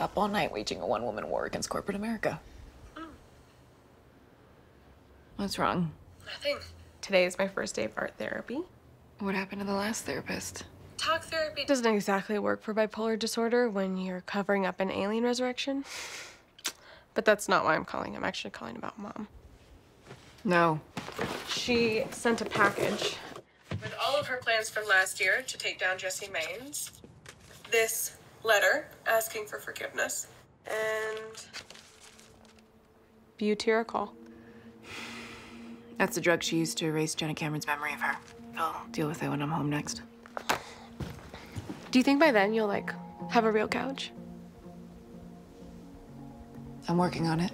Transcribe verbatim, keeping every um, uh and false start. up all night waging a one-woman war against corporate America. Mm. What's wrong? Nothing. Today is my first day of art therapy. What happened to the last therapist? Talk therapy doesn't exactly work for bipolar disorder when you're covering up an alien resurrection. But that's not why I'm calling. I'm actually calling about Mom. No. She sent a package with all of her plans from last year to take down Jessie Maines. This letter asking for forgiveness and butyricol. That's the drug she used to erase Jenna Cameron's memory of her. I'll deal with it when I'm home next. Do you think by then you'll, like, have a real couch? I'm working on it.